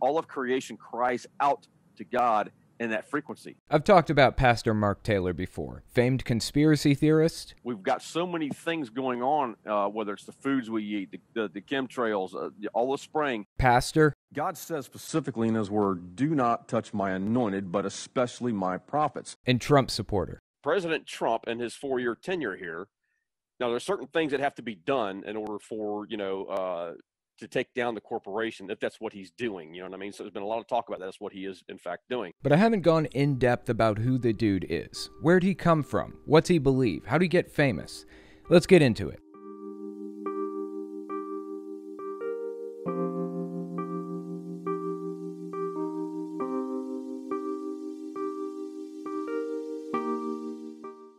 all of creation cries out to God in that frequency. I've talked about Pastor Mark Taylor before, famed conspiracy theorist. We've got so many things going on, whether it's the foods we eat, the chemtrails, all the spraying. Pastor. God says specifically in his word, do not touch my anointed, but especially my prophets. And Trump supporter. President Trump and his four-year tenure here, now there's certain things that have to be done in order for, to take down the corporation, if that's what he's doing, you know what I mean? So there's been a lot of talk about that. That's what he is, in fact, doing. But I haven't gone in depth about who the dude is. Where'd he come from? What's he believe? How'd he get famous? Let's get into it.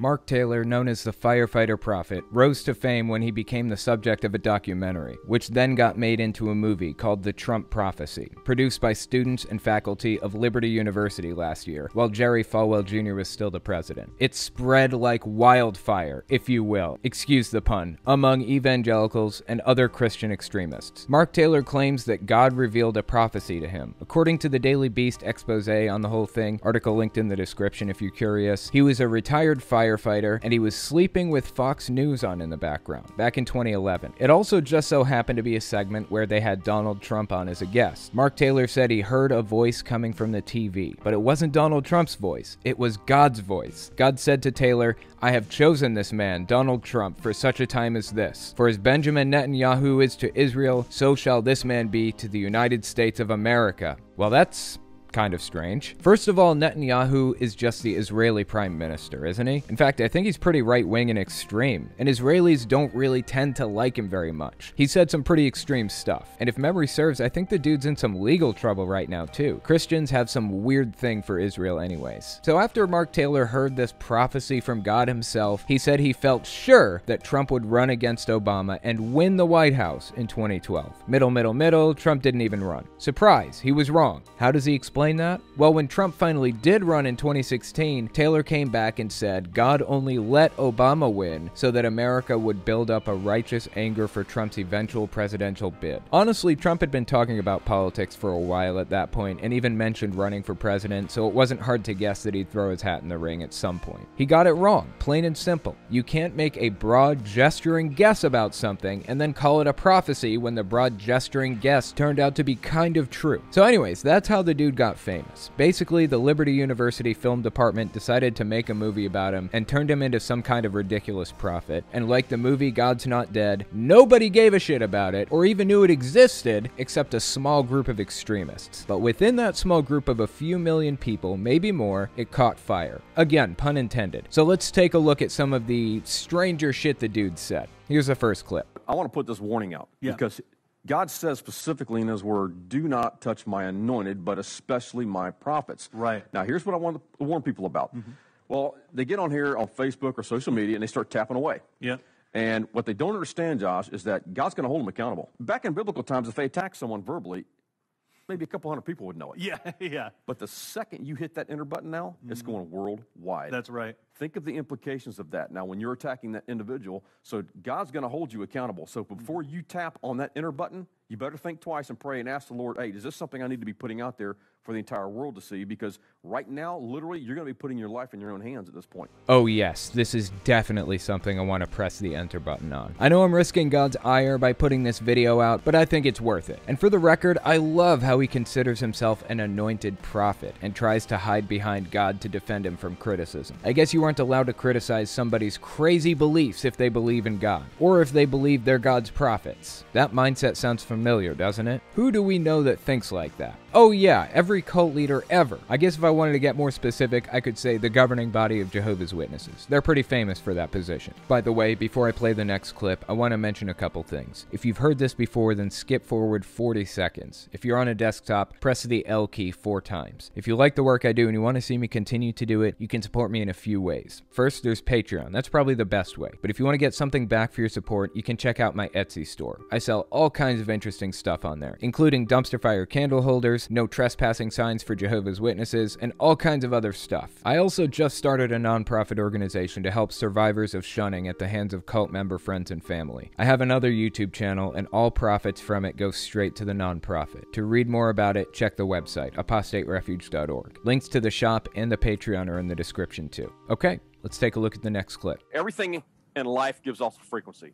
Mark Taylor, known as the Firefighter Prophet, rose to fame when he became the subject of a documentary, which then got made into a movie called The Trump Prophecy, produced by students and faculty of Liberty University last year, while Jerry Falwell Jr. was still the president. It spread like wildfire, if you will, excuse the pun, among evangelicals and other Christian extremists. Mark Taylor claims that God revealed a prophecy to him. According to the Daily Beast expose on the whole thing, article linked in the description if you're curious, he was a retired firefighter, and he was sleeping with Fox News on in the background back in 2011. It also just so happened to be a segment where they had Donald Trump on as a guest. Mark Taylor said he heard a voice coming from the TV, but it wasn't Donald Trump's voice. It was God's voice. God said to Taylor, I have chosen this man, Donald Trump, for such a time as this. For as Benjamin Netanyahu is to Israel, so shall this man be to the United States of America. Well, that's kind of strange. First of all, Netanyahu is just the Israeli prime minister, isn't he? In fact, I think he's pretty right-wing and extreme, and Israelis don't really tend to like him very much. He said some pretty extreme stuff, and if memory serves, I think the dude's in some legal trouble right now, too. Christians have some weird thing for Israel anyways. So after Mark Taylor heard this prophecy from God himself, he said he felt sure that Trump would run against Obama and win the White House in 2012. Middle, Trump didn't even run. Surprise, he was wrong. How does he explain that? Well, when Trump finally did run in 2016, Taylor came back and said God only let Obama win so that America would build up a righteous anger for Trump's eventual presidential bid. Honestly, Trump had been talking about politics for a while at that point and even mentioned running for president, so it wasn't hard to guess that he'd throw his hat in the ring at some point. He got it wrong, plain and simple. You can't make a broad gesturing guess about something and then call it a prophecy when the broad gesturing guess turned out to be kind of true. So anyways, that's how the dude got famous. Basically, the Liberty University film department decided to make a movie about him and turned him into some kind of ridiculous prophet. And like the movie God's Not Dead, nobody gave a shit about it or even knew it existed except a small group of extremists. But within that small group of a few million people, maybe more, it caught fire. Again, pun intended. So let's take a look at some of the stranger shit the dude said. Here's the first clip. I want to put this warning out because God says specifically in his word, do not touch my anointed, but especially my prophets. Right. Now, here's what I want to warn people about. Mm-hmm. Well, they get on here on Facebook or social media, and they start tapping away. Yeah. And what they don't understand, Josh, is that God's going to hold them accountable. Back in biblical times, if they attacked someone verbally, maybe a couple hundred people would know it. Yeah, yeah. But the second you hit that enter button now, it's going worldwide. That's right. Think of the implications of that. Now, when you're attacking that individual, so God's going to hold you accountable. So before you tap on that enter button, you better think twice and pray and ask the Lord, hey, is this something I need to be putting out there for the entire world to see? Because right now, literally, you're going to be putting your life in your own hands at this point. Oh, yes. This is definitely something I want to press the enter button on. I know I'm risking God's ire by putting this video out, but I think it's worth it. And for the record, I love how he considers himself an anointed prophet and tries to hide behind God to defend him from criticism. I guess you aren't allowed to criticize somebody's crazy beliefs if they believe in God, or if they believe they're God's prophets. That mindset sounds familiar, doesn't it? Who do we know that thinks like that? Oh yeah, every cult leader ever. I guess if I wanted to get more specific, I could say the governing body of Jehovah's Witnesses. They're pretty famous for that position. By the way, before I play the next clip, I want to mention a couple things. If you've heard this before, then skip forward 40 seconds. If you're on a desktop, press the L key 4 times. If you like the work I do and you want to see me continue to do it, you can support me in a few ways. First, there's Patreon. That's probably the best way. But if you want to get something back for your support, you can check out my Etsy store. I sell all kinds of interesting stuff on there, including dumpster fire candle holders, stickers, no trespassing signs for Jehovah's Witnesses, and all kinds of other stuff. I also just started a nonprofit organization to help survivors of shunning at the hands of cult member friends and family. I have another YouTube channel, and all profits from it go straight to the nonprofit. To read more about it, check the website, apostaterefuge.org. Links to the shop and the Patreon are in the description too. Okay, let's take a look at the next clip. Everything in life gives off frequency.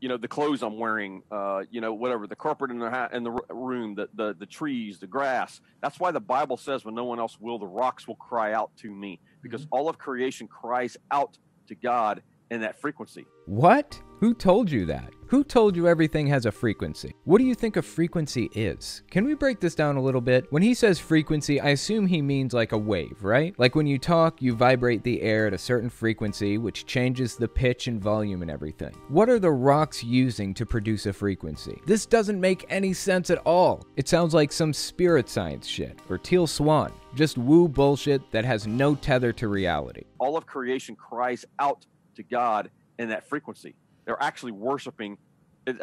You know, the clothes I'm wearing, you know, whatever, the carpet in the room, the trees, the grass. That's why the Bible says when no one else will, the rocks will cry out to me, because all of creation cries out to God in that frequency. What? Who told you that? Who told you everything has a frequency? What do you think a frequency is? Can we break this down a little bit? When he says frequency, I assume he means like a wave, right? Like when you talk, you vibrate the air at a certain frequency, which changes the pitch and volume and everything. What are the rocks using to produce a frequency? This doesn't make any sense at all. It sounds like some spirit science shit or Teal Swan, just woo bullshit that has no tether to reality. All of creation cries out to God in that frequency. They're actually worshiping.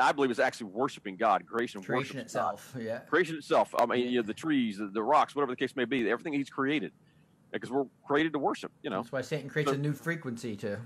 I believe it's actually worshiping God. Creation itself. God. Yeah. Creation itself. I mean, you know, the trees, the rocks, whatever the case may be, everything he's created, because we're created to worship. You know. That's why Satan creates a new frequency to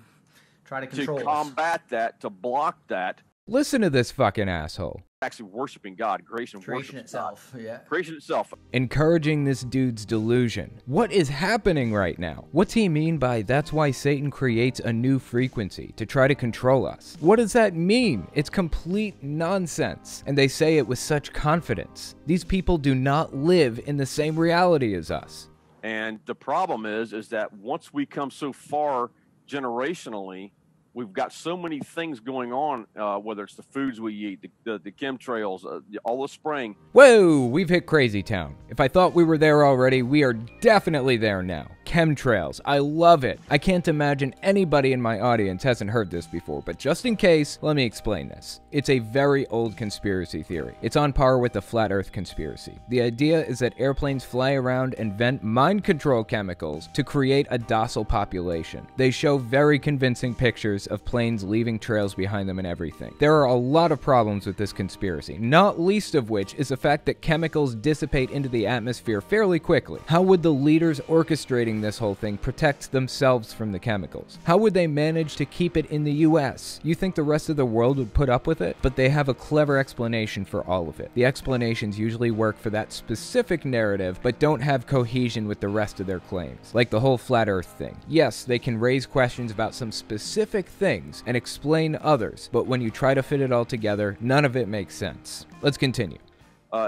try to control. To combat that, to block that. Listen to this fucking asshole. Actually worshiping God. Creation itself. God. Yeah. Creation itself. Encouraging this dude's delusion. What is happening right now? What's he mean by that's why Satan creates a new frequency to try to control us? What does that mean? It's complete nonsense. And they say it with such confidence. These people do not live in the same reality as us. And the problem is that once we come so far generationally, we've got so many things going on, whether it's the foods we eat, the chemtrails, all the spraying. Whoa, we've hit crazy town. If I thought we were there already, we are definitely there now. Chemtrails, I love it. I can't imagine anybody in my audience hasn't heard this before, but just in case, let me explain this. It's a very old conspiracy theory. It's on par with the flat earth conspiracy. The idea is that airplanes fly around and vent mind control chemicals to create a docile population. They show very convincing pictures of planes leaving trails behind them and everything. There are a lot of problems with this conspiracy, not least of which is the fact that chemicals dissipate into the atmosphere fairly quickly. How would the leaders orchestrating this whole thing protect themselves from the chemicals? How would they manage to keep it in the US? You think the rest of the world would put up with it? But they have a clever explanation for all of it. The explanations usually work for that specific narrative, but don't have cohesion with the rest of their claims. Like the whole flat earth thing. Yes, they can raise questions about some specific things and explain others, but when you try to fit it all together, none of it makes sense. Let's continue.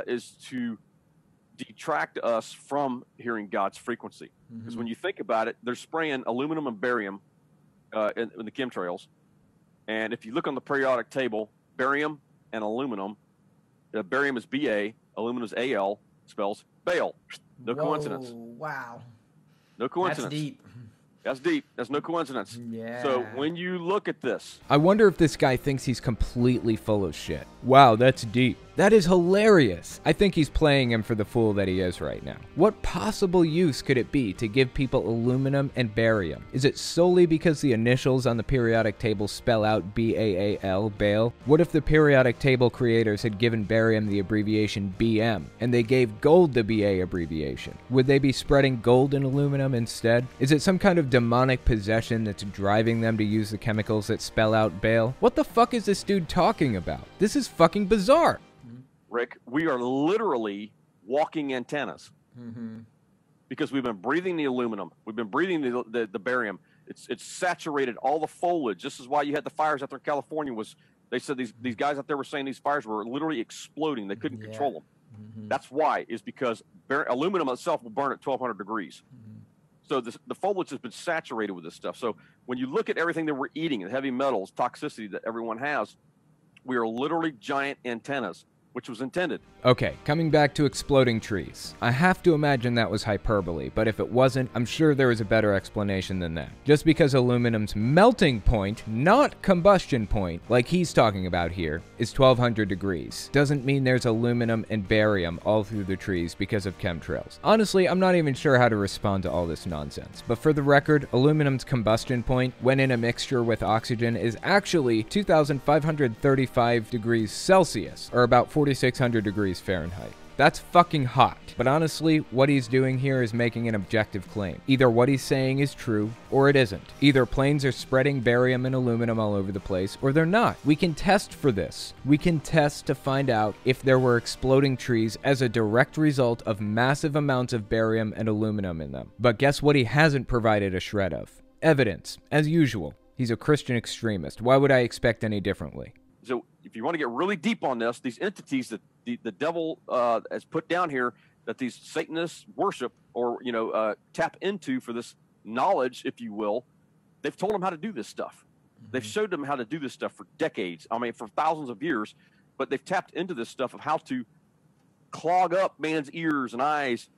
Is to detract us from hearing God's frequency. Because when you think about it, they're spraying aluminum and barium in the chemtrails. And if you look on the periodic table, barium and aluminum, barium is BA, aluminum is AL, spells Baal. No coincidence. Wow. No coincidence. That's deep. That's deep. That's no coincidence. Yeah. So when you look at this, I wonder if this guy thinks he's completely full of shit. Wow, that's deep. That is hilarious. I think he's playing him for the fool that he is right now. What possible use could it be to give people aluminum and barium? Is it solely because the initials on the periodic table spell out B-A-A-L, Baal? What if the periodic table creators had given barium the abbreviation BM, and they gave gold the BA abbreviation? Would they be spreading gold and aluminum instead? Is it some kind of demonic possession that's driving them to use the chemicals that spell out Baal? What the fuck is this dude talking about? This is fucking bizarre. Rick, we are literally walking antennas because we've been breathing the aluminum. We've been breathing the barium. It's saturated all the foliage. This is why you had the fires out there in California. They said these guys out there were saying these fires were literally exploding. They couldn't control them. That's why, is because aluminum itself will burn at 1,200 degrees. So the foliage has been saturated with this stuff. So when you look at everything that we're eating, the heavy metals, toxicity that everyone has, we are literally giant antennas, which was intended. Okay, coming back to exploding trees. I have to imagine that was hyperbole, but if it wasn't, I'm sure there was a better explanation than that. Just because aluminum's melting point, not combustion point, like he's talking about here, is 1,200 degrees, doesn't mean there's aluminum and barium all through the trees because of chemtrails. Honestly, I'm not even sure how to respond to all this nonsense, but for the record, aluminum's combustion point, when in a mixture with oxygen, is actually 2,535 degrees Celsius, or about 4,600 degrees Fahrenheit. That's fucking hot. But honestly, what he's doing here is making an objective claim. Either what he's saying is true, or it isn't. Either planes are spreading barium and aluminum all over the place, or they're not. We can test for this. We can test to find out if there were exploding trees as a direct result of massive amounts of barium and aluminum in them. But guess what he hasn't provided a shred of? Evidence, as usual. He's a Christian extremist. Why would I expect any differently? So if you want to get really deep on this, these entities that the devil has put down here, that these Satanists worship or, you know, tap into for this knowledge, if you will, they've told them how to do this stuff. Mm-hmm. They've showed them how to do this stuff for decades. I mean, for thousands of years, but they've tapped into this stuff of how to clog up man's ears and eyes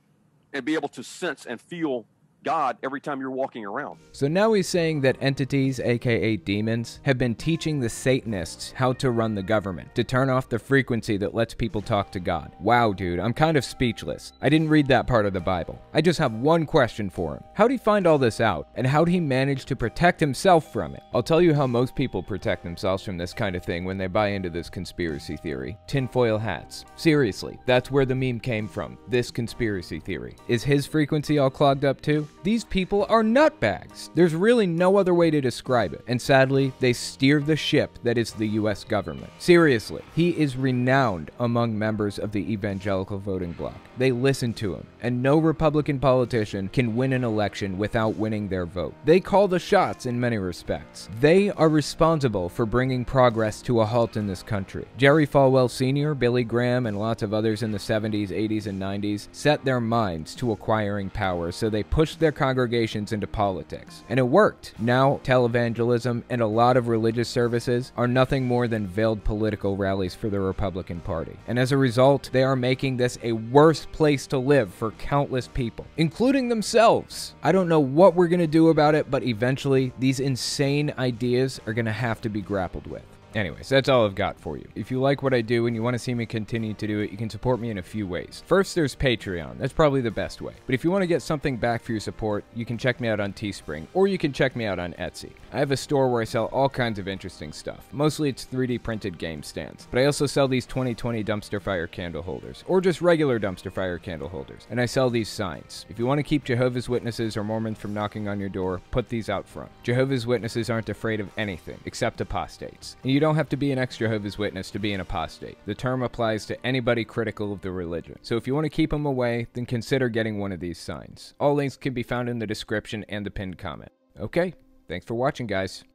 and be able to sense and feel God every time you're walking around. So now he's saying that entities, aka demons, have been teaching the Satanists how to run the government, to turn off the frequency that lets people talk to God. Wow, dude, I'm kind of speechless. I didn't read that part of the Bible. I just have one question for him. How'd he find all this out, and how'd he manage to protect himself from it? I'll tell you how most people protect themselves from this kind of thing when they buy into this conspiracy theory. Tinfoil hats. Seriously, that's where the meme came from, this conspiracy theory. Is his frequency all clogged up too? These people are nutbags. There's really no other way to describe it. And sadly, they steer the ship that is the US government. Seriously, he is renowned among members of the evangelical voting bloc. They listen to him, and no Republican politician can win an election without winning their vote. They call the shots in many respects. They are responsible for bringing progress to a halt in this country. Jerry Falwell Sr., Billy Graham, and lots of others in the 70s, 80s, and 90s set their minds to acquiring power, so they pushed their congregations into politics. And it worked. Now, televangelism and a lot of religious services are nothing more than veiled political rallies for the Republican Party. And as a result, they are making this a worse place to live for countless people, including themselves. I don't know what we're going to do about it, but eventually, these insane ideas are going to have to be grappled with. Anyways, that's all I've got for you. If you like what I do and you want to see me continue to do it, you can support me in a few ways. First, there's Patreon. That's probably the best way. But if you want to get something back for your support, you can check me out on Teespring, or you can check me out on Etsy. I have a store where I sell all kinds of interesting stuff. Mostly it's 3D printed game stands. But I also sell these 2020 dumpster fire candle holders, or just regular dumpster fire candle holders. And I sell these signs. If you want to keep Jehovah's Witnesses or Mormons from knocking on your door, put these out front. Jehovah's Witnesses aren't afraid of anything, except apostates. And you don't have to be an ex-Jehovah's Witness to be an apostate. The term applies to anybody critical of the religion. So if you want to keep them away, then consider getting one of these signs. All links can be found in the description and the pinned comment. Okay, thanks for watching, guys.